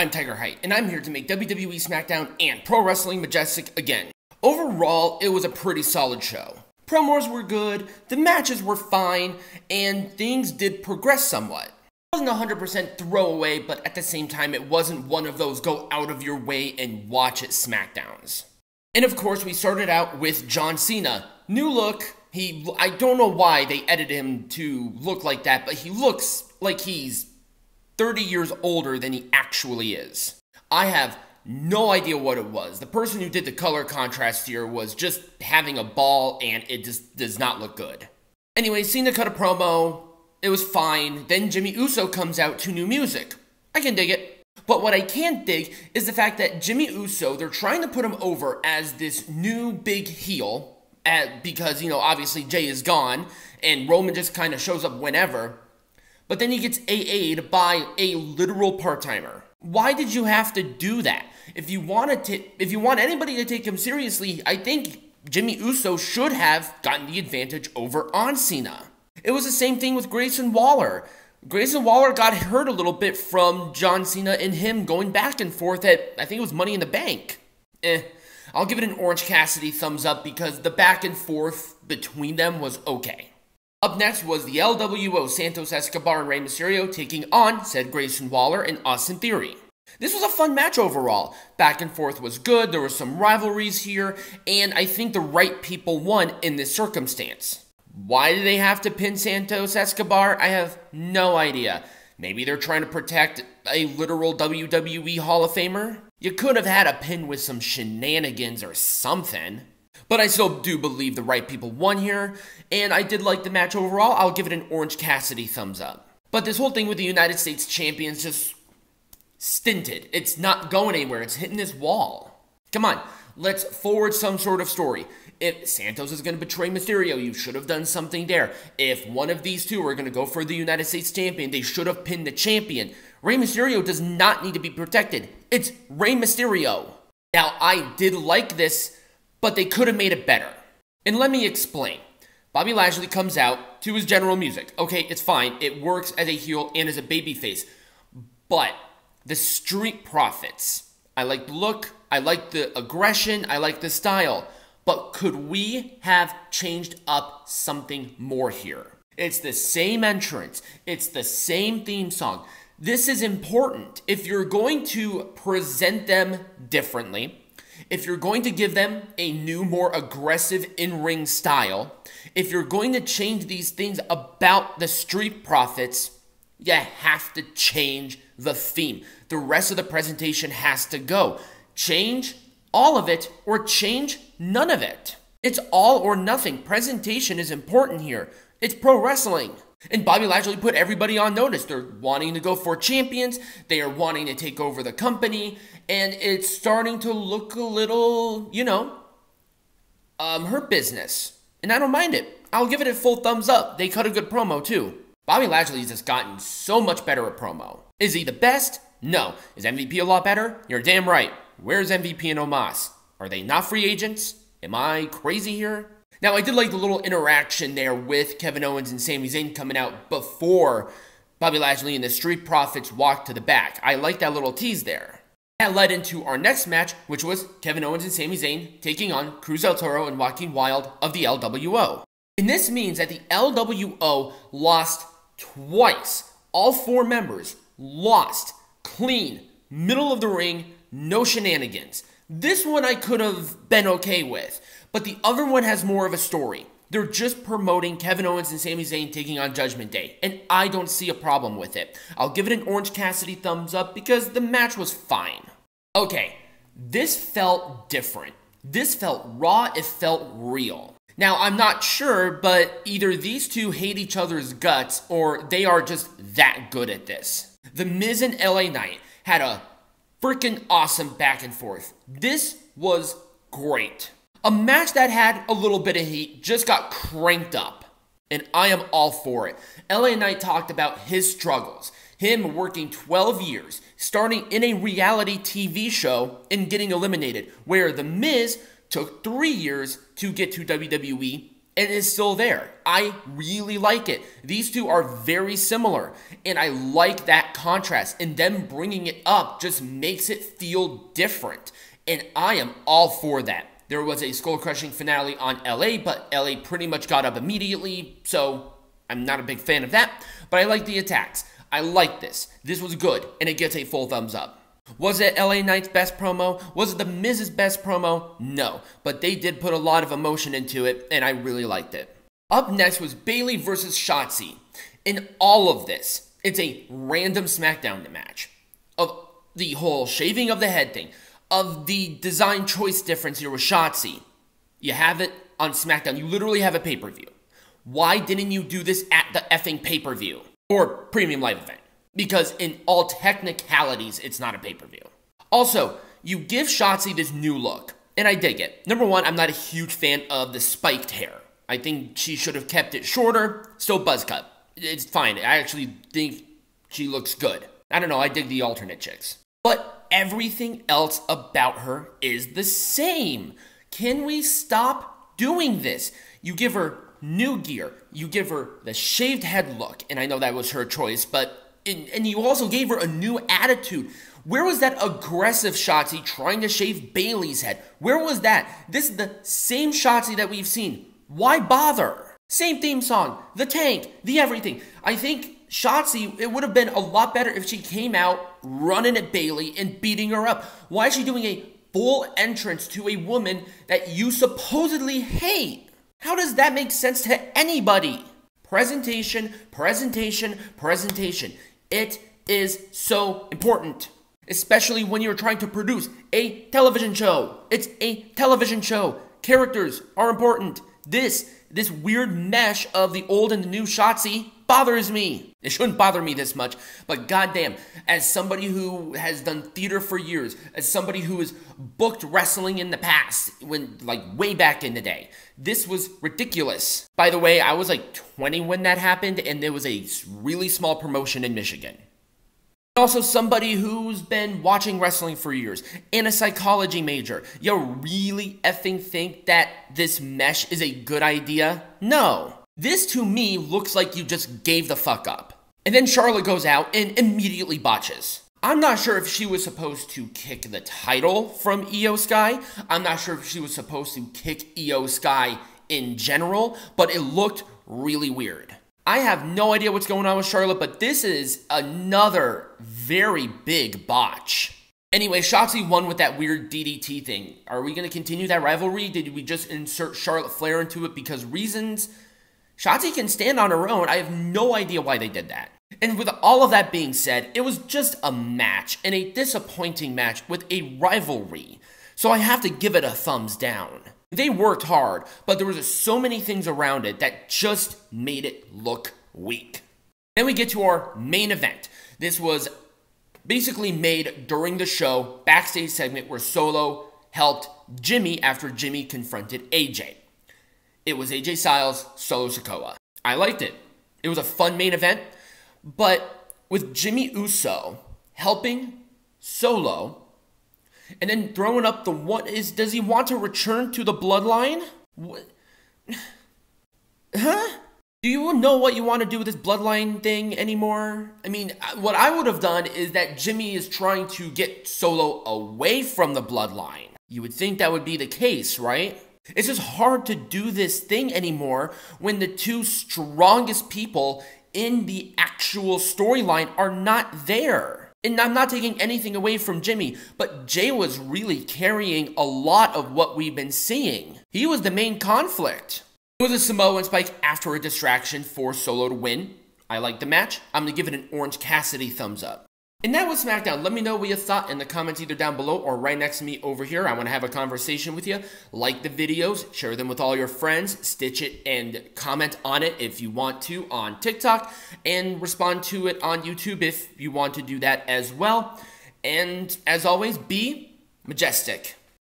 I'm Tiger Height, and I'm here to make WWE SmackDown and Pro Wrestling Majestic again. Overall, it was a pretty solid show. Promos were good, the matches were fine, and things did progress somewhat. It wasn't 100% throwaway, but at the same time, it wasn't one of those go out of your way and watch it SmackDowns. And of course, we started out with John Cena. New look. I don't know why they edited him to look like that, but he looks like he's 30 years older than he actually is. I have no idea what it was. The person who did the color contrast here was just having a ball, and it just does not look good. Anyway, Cena cut a promo. It was fine. Then Jimmy Uso comes out to new music. I can dig it. But what I can't dig is the fact that Jimmy Uso, they're trying to put him over as this new big heel, because, you know, obviously Jay is gone, and Roman just kind of shows up whenever. But then he gets AA'd by a literal part-timer. Why did you have to do that? If you want anybody to take him seriously, I think Jimmy Uso should have gotten the advantage over on Cena. It was the same thing with Grayson Waller. Grayson Waller got hurt a little bit from John Cena and him going back and forth at, I think it was Money in the Bank. I'll give it an Orange Cassidy thumbs up because the back and forth between them was okay. Up next was the LWO, Santos Escobar and Rey Mysterio taking on said Grayson Waller and Austin Theory. This was a fun match overall. Back and forth was good, there were some rivalries here, and I think the right people won in this circumstance. Why do they have to pin Santos Escobar? I have no idea. Maybe they're trying to protect a literal WWE Hall of Famer? You could have had a pin with some shenanigans or something. But I still do believe the right people won here, and I did like the match overall. I'll give it an Orange Cassidy thumbs up. But this whole thing with the United States champions just stinted. It's not going anywhere. It's hitting this wall. Come on, let's forward some sort of story. If Santos is going to betray Mysterio, you should have done something there. If one of these two are going to go for the United States champion, they should have pinned the champion. Rey Mysterio does not need to be protected. It's Rey Mysterio. Now, I did like this, but they could have made it better. And let me explain. Bobby Lashley comes out to his general music. Okay, it's fine. It works as a heel and as a babyface. But the Street Profits, I like the look, I like the aggression, I like the style. But could we have changed up something more here? It's the same entrance. It's the same theme song. This is important. If you're going to present them differently, if you're going to give them a new, more aggressive in-ring style, if you're going to change these things about the Street Profits, you have to change the theme. The rest of the presentation has to go. Change all of it or change none of it. It's all or nothing. Presentation is important here. It's pro wrestling. And Bobby Lashley put everybody on notice. They're wanting to go for champions. They are wanting to take over the company. And it's starting to look a little, you know, her business. And I don't mind it. I'll give it a full thumbs up. They cut a good promo too. Bobby Lashley's just gotten so much better at promo. Is he the best? No. Is MVP a lot better? You're damn right. Where's MVP and Omos? Are they not free agents? Am I crazy here? Now, I did like the little interaction there with Kevin Owens and Sami Zayn coming out before Bobby Lashley and the Street Profits walked to the back. I like that little tease there. That led into our next match, which was Kevin Owens and Sami Zayn taking on Cruz del Toro and Joaquin Wilde of the LWO. And this means that the LWO lost twice. All four members lost. Clean. Middle of the ring. No shenanigans. This one I could have been okay with, but the other one has more of a story. They're just promoting Kevin Owens and Sami Zayn taking on Judgment Day, and I don't see a problem with it. I'll give it an Orange Cassidy thumbs up because the match was fine. Okay, this felt different. This felt raw, it felt real. Now, I'm not sure, but either these two hate each other's guts or they are just that good at this. The Miz and LA Knight had a freaking awesome back and forth. This was great. A match that had a little bit of heat just got cranked up, and I am all for it. LA Knight talked about his struggles, him working 12 years, starting in a reality TV show and getting eliminated, where The Miz took 3 years to get to WWE It is still there. I really like it. These two are very similar, and I like that contrast, and them bringing it up just makes it feel different, and I am all for that. There was a skull-crushing finale on LA, but LA pretty much got up immediately, so I'm not a big fan of that, but I like the attacks. I like this. This was good, and it gets a full thumbs up. Was it LA Knight's best promo? Was it The Miz's best promo? No, but they did put a lot of emotion into it, and I really liked it. Up next was Bayley versus Shotzi. In all of this, it's a random SmackDown match. Of the whole shaving of the head thing, of the design choice difference here with Shotzi, you have it on SmackDown. You literally have a pay-per-view. Why didn't you do this at the effing pay-per-view or premium live event? Because in all technicalities, it's not a pay-per-view. Also, you give Shotzi this new look, and I dig it. Number one, I'm not a huge fan of the spiked hair. I think she should have kept it shorter, still buzz cut. It's fine. I actually think she looks good. I don't know. I dig the alternate chicks. But everything else about her is the same. Can we stop doing this? You give her new gear. You give her the shaved head look, and I know that was her choice, but... And you also gave her a new attitude. Where was that aggressive Shotzi trying to shave Bayley's head? Where was that? This is the same Shotzi that we've seen. Why bother? Same theme song, the tank, the everything. I think Shotzi, it would have been a lot better if she came out running at Bayley and beating her up. Why is she doing a full entrance to a woman that you supposedly hate? How does that make sense to anybody? Presentation, presentation, presentation. It is so important, especially when you're trying to produce a television show. It's a television show. Characters are important. This weird mesh of the old and the new Shotzi bothers me. It shouldn't bother me this much, but goddamn, as somebody who has done theater for years, as somebody who has booked wrestling in the past, when like way back in the day, this was ridiculous. By the way, I was like 20 when that happened, and there was a really small promotion in Michigan. Also, somebody who's been watching wrestling for years and a psychology major, you really effing think that this mesh is a good idea? No. This, to me, looks like you just gave the fuck up. And then Charlotte goes out and immediately botches. I'm not sure if she was supposed to kick the title from IYO SKY. I'm not sure if she was supposed to kick IYO SKY in general, but it looked really weird. I have no idea what's going on with Charlotte, but this is another very big botch. Anyway, Shotzi won with that weird DDT thing. Are we going to continue that rivalry? Did we just insert Charlotte Flair into it because reasons? Shotzi can stand on her own. I have no idea why they did that. And with all of that being said, it was just a match, and a disappointing match with a rivalry. So I have to give it a thumbs down. They worked hard, but there was so many things around it that just made it look weak. Then we get to our main event. This was basically made during the show, backstage segment where Solo helped Jimmy after Jimmy confronted AJ. It was AJ Styles, Solo Sikoa. I liked it. It was a fun main event, but with Jimmy Uso helping Solo, and then throwing up the what is, does he want to return to the bloodline? What? Huh? Do you know what you want to do with this bloodline thing anymore? I mean, what I would have done is that Jimmy is trying to get Solo away from the bloodline. You would think that would be the case, right? It's just hard to do this thing anymore when the two strongest people in the actual storyline are not there. And I'm not taking anything away from Jimmy, but Jay was really carrying a lot of what we've been seeing. He was the main conflict. It was a Samoan spike after a distraction for Solo to win. I liked the match. I'm going to give it an Orange Cassidy thumbs up. And that was SmackDown. Let me know what you thought in the comments either down below or right next to me over here. I want to have a conversation with you. Like the videos, share them with all your friends, stitch it and comment on it if you want to on TikTok, and respond to it on YouTube if you want to do that as well. And as always, be majestic.